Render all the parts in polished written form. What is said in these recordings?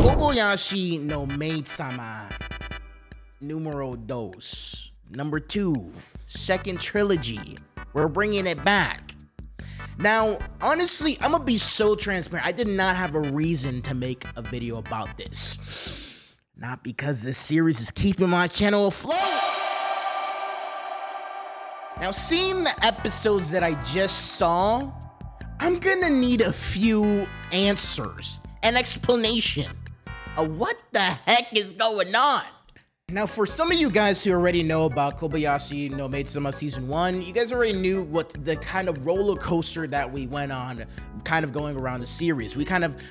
Kobayashi no Maid-sama numero dos, number 2, second trilogy. We're bringing it back. Now, honestly, I'm gonna be so transparent. I did not have a reason to make a video about this. Not because this series is keeping my channel afloat. Now, seeing the episodes that I just saw, I'm gonna need a few answers, an explanation of what the heck is going on. Now, for some of you guys who already know about Kobayashi no Maid-sama Season 1, you guys already knew what the kind of roller coaster that we went on, kind of going around the series. You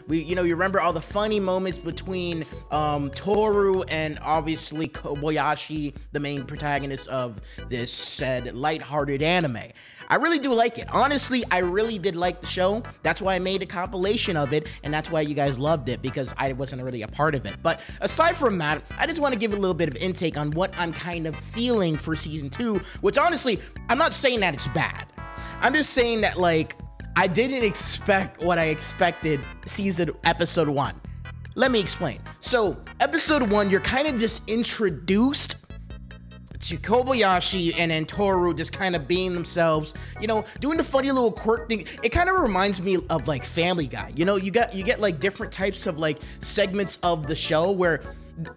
remember all the funny moments between Tohru and obviously Kobayashi, the main protagonist of this said lighthearted anime. I really do like it. Honestly, I really did like the show. That's why I made a compilation of it, and that's why you guys loved it, because I wasn't really a part of it. But aside from that, I just want to give a little bit of intake on what I'm kind of feeling for Season 2, which honestly, I'm not saying that it's bad. I'm just saying that, like, I didn't expect what I expected episode 1. Let me explain. So, episode 1, you're kind of just introduced to Kobayashi and Tohru just kind of being themselves, you know, doing the funny little quirk thing. It kind of reminds me of like Family Guy. You know, you get like different types of like segments of the show where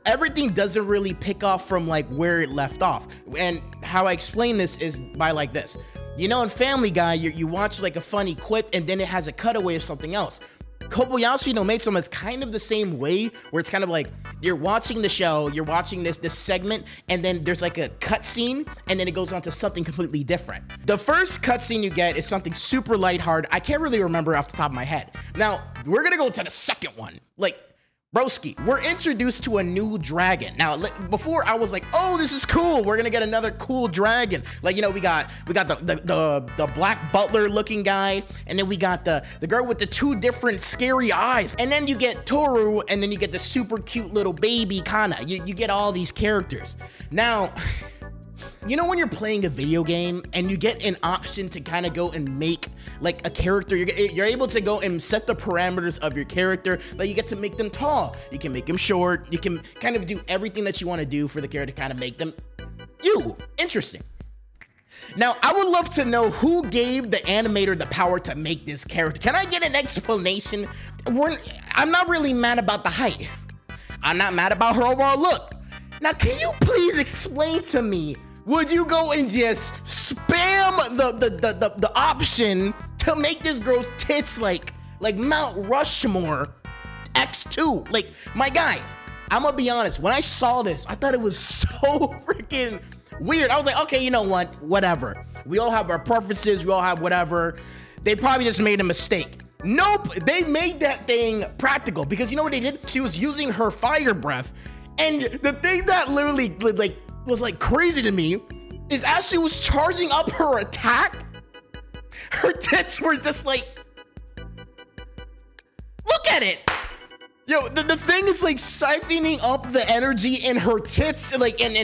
everything doesn't really pick off from like where it left off. And how I explain this is by like this. You know, in Family Guy, you watch like a funny quip and then it has a cutaway of something else. Kobayashi no Maid-sama is kind of the same way, where it's kind of like you're watching the show, you're watching this segment, and then there's like a cutscene, and then it goes on to something completely different. The first cutscene you get is something super lighthearted. I can't really remember off the top of my head. Now, we're gonna go to the second one. Like, broski, we're introduced to a new dragon. Now, before I was like, oh, this is cool. We're gonna get another cool dragon. Like, you know, we got the black butler looking guy, and then we got the girl with the 2 different scary eyes. And then you get Tohru, and then you get the super cute little baby Kana. You get all these characters. Now, you know when you're playing a video game and you get an option to kind of go and make like a character, you're able to go and set the parameters of your character. Like, you get to make them tall, you can make them short, you can kind of do everything that you want to do for the character, kind of make them interesting. Now, I would love to know who gave the animator the power to make this character. Can I get an explanation? I'm not really mad about the height. I'm not mad about her overall look. Now, can you please explain to me, would you go and just spam the option to make this girl's tits like Mount Rushmore X2? Like, my guy, I'm gonna be honest, when I saw this, I thought it was so freaking weird. I was like, okay, you know what, whatever. We all have our preferences, we all have whatever. They probably just made a mistake. Nope, they made that thing practical, because you know what they did? She was using her fire breath, and the thing that literally like was like crazy to me is as she was charging up her attack, her tits were just like, look at it. Yo, the thing is like siphoning up the energy in her tits, like, and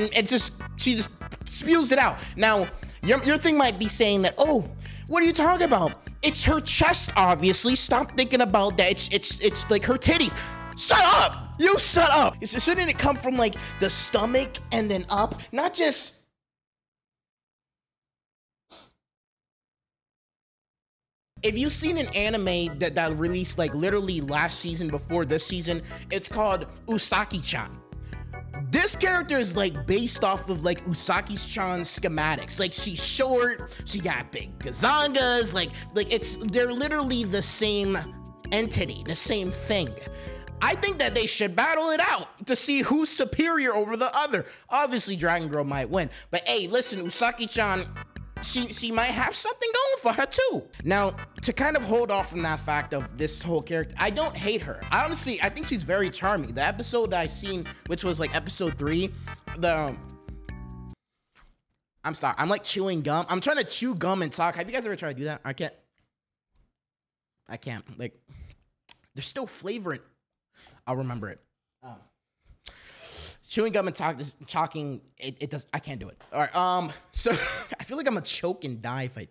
she just spews it out. Now, your thing might be saying that, oh, what are you talking about? It's her chest, obviously. Stop thinking about that. It's like her titties. Shut up. You shut up! Shouldn't it come from like the stomach and then up? Not just... If you've seen an anime that released like literally last season before this season, it's called Uzaki-chan. This character is like based off of like Uzaki-chan's schematics. Like, she's short, she got big gazangas, like they're literally the same entity, the same thing. I think that they should battle it out to see who's superior over the other. Obviously, Dragon Girl might win. But hey, listen, Uzaki-chan, she might have something going for her too. Now, to kind of hold off from that fact of this whole character, I don't hate her. Honestly, I think she's very charming. The episode that I seen, which was like episode 3, I'm sorry, I'm like chewing gum. I'm trying to chew gum and talk. Have you guys ever tried to do that? I can't. Like, there's still flavor in it. I'll remember it. Chewing gum and talking, it does. I can't do it. All right. So I feel like I'm gonna choke and die if I.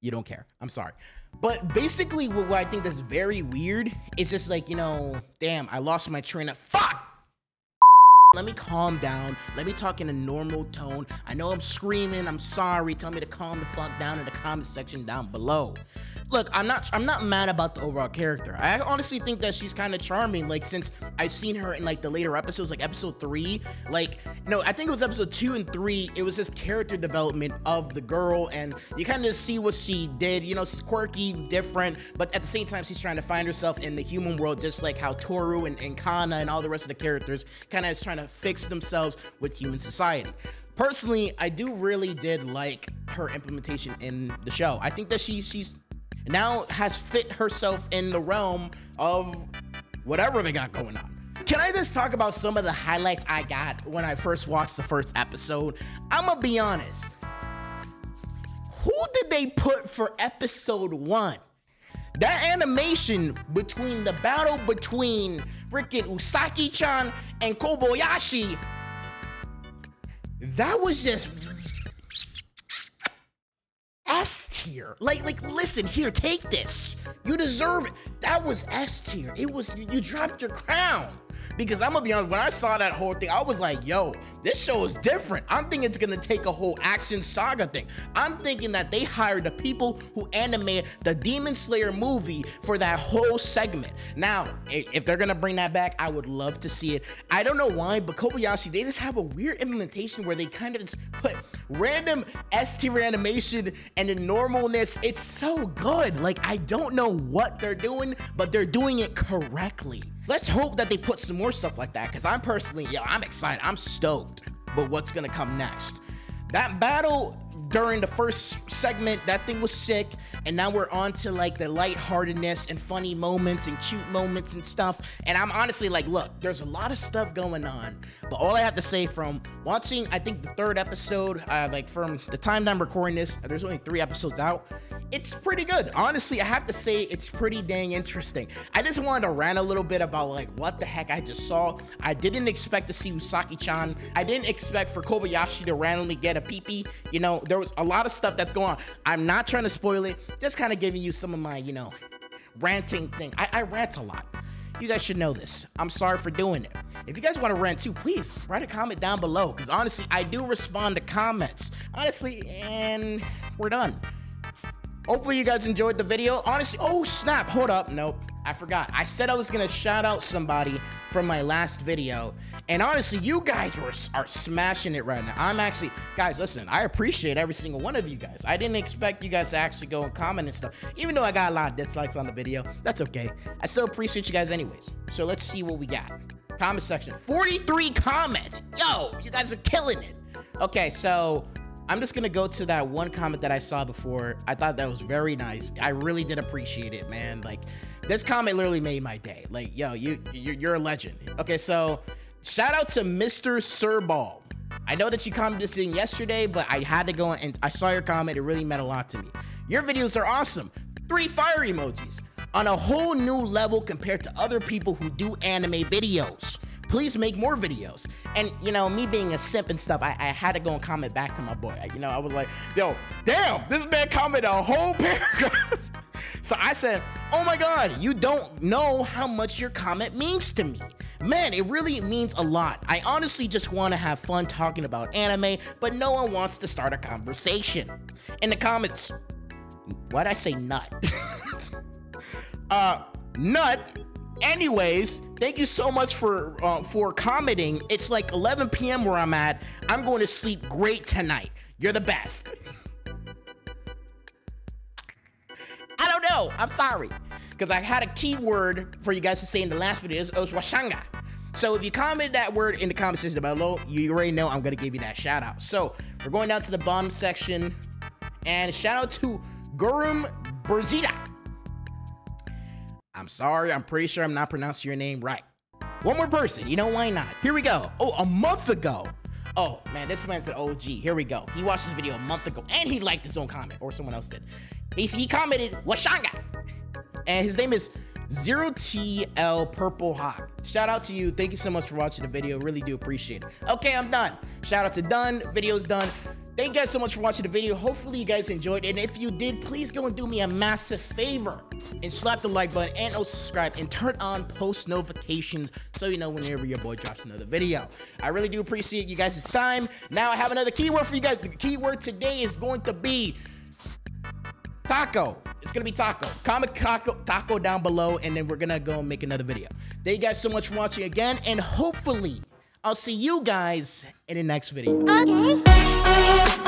You don't care. I'm sorry. But basically, what I think that's very weird is just like, you know, damn, I lost my train of fuck. Let me calm down. Let me talk in a normal tone. I know I'm screaming. I'm sorry. Tell me to calm the fuck down in the comment section down below. Look, I'm not mad about the overall character. I honestly think that she's kind of charming. Like, since I've seen her in like the later episodes, like episode 3, like, no, I think it was episode 2 and 3. It was this character development of the girl, and you kind of see what she did. You know, she's quirky, different, but at the same time, she's trying to find herself in the human world, just like how Tohru and Kana and all the rest of the characters kind of is trying to fix themselves with human society. Personally, I really did like her implementation in the show. I think that she's now has fit herself in the realm of whatever they got going on. Can I just talk about some of the highlights I got when I first watched the first episode? I'm gonna be honest. Who did they put for episode 1? That animation between the battle between freaking Uzaki-chan and Kobayashi, that was just S tier. Like, listen, here, take this. You deserve it. That was S tier. It was, you dropped your crown. Because I'm gonna be honest, when I saw that whole thing, I was like, yo, this show is different. I'm thinking it's gonna take a whole action saga thing. I'm thinking that they hired the people who animated the Demon Slayer movie for that whole segment. Now, if they're gonna bring that back, I would love to see it. I don't know why, but Kobayashi, they just have a weird implementation where they kind of just put random S-tier animation and the normalness. It's so good. Like, I don't know what they're doing, but they're doing it correctly. Let's hope that they put some more stuff like that, because I'm personally, yo, I'm excited. I'm stoked. But what's gonna come next? That battle during the first segment, that thing was sick. And now we're on to like the lightheartedness and funny moments and cute moments and stuff. And I'm honestly like, look, there's a lot of stuff going on. But all I have to say from watching, I think the 3rd episode, like from the time that I'm recording this, there's only 3 episodes out. It's pretty good. Honestly, I have to say it's pretty dang interesting. I just wanted to rant a little bit about like what the heck I just saw. I didn't expect to see Uzaki-chan. I didn't expect for Kobayashi to randomly get a pee-pee. You know, there was a lot of stuff that's going on. I'm not trying to spoil it. Just kind of giving you some of my, you know, ranting thing. I rant a lot. You guys should know this. I'm sorry for doing it. If you guys want to rant too, please write a comment down below. Because honestly, I do respond to comments. Honestly, and we're done. Hopefully you guys enjoyed the video. Honestly, oh snap, hold up, nope, I forgot. I said I was gonna shout out somebody from my last video, and honestly, you guys are smashing it right now. I'm actually, guys, listen, I appreciate every single one of you guys. I didn't expect you guys to actually go and comment and stuff. Even though I got a lot of dislikes on the video, that's okay. I still appreciate you guys anyways. So let's see what we got. Comment section, 43 comments. Yo, you guys are killing it. Okay, so I'm just gonna go to that one comment that I saw before. I thought that was very nice. I really did appreciate it, man. Like, this comment literally made my day. Like, yo, you're a legend. Okay, so shout out to Mr. Sirball. I know that you commented this in yesterday, but I had to go and I saw your comment. It really meant a lot to me. Your videos are awesome. 3 fire emojis. On a whole new level compared to other people who do anime videos. Please make more videos. And, you know, me being a simp and stuff, I had to go and comment back to my boy. You know, I was like, yo, damn, this man commented a whole paragraph. So I said, oh my God, you don't know how much your comment means to me. Man, it really means a lot. I honestly just want to have fun talking about anime, but no one wants to start a conversation. In the comments, why'd I say nut? Nut. Anyways, thank you so much for commenting. It's like 11 p.m. where I'm at. I'm going to sleep great tonight. You're the best. I don't know. I'm sorry. Because I had a keyword for you guys to say in the last video. It was washanga. So if you comment that word in the comment section below, you already know I'm going to give you that shout out. So we're going down to the bottom section. And shout out to Gurum Berzida. I'm sorry, I'm pretty sure I'm not pronouncing your name right. One more person, you know, why not? Here we go. Oh, a month ago. Oh man, this man's an OG. Here we go. He watched this video a month ago and he liked his own comment, or someone else did. He commented, Washanga. And his name is 0TL Purple Hawk. Shout out to you. Thank you so much for watching the video. Really do appreciate it. Okay, I'm done. Shout out to done. Video's done. Thank you guys so much for watching the video. Hopefully you guys enjoyed. And if you did, please go and do me a massive favor and slap the like button and also subscribe and turn on post notifications so you know whenever your boy drops another video. I really do appreciate you guys' time. Now I have another keyword for you guys. The keyword today is going to be taco. It's gonna be taco. Comment taco down below and then we're gonna go and make another video. Thank you guys so much for watching again and hopefully I'll see you guys in the next video. Okay.